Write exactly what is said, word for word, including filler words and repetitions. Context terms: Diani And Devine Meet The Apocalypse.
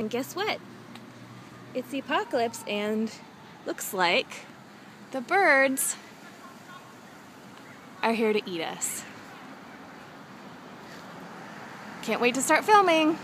And guess what? It's the apocalypse, and looks like the birds are here to eat us. Can't wait to start filming!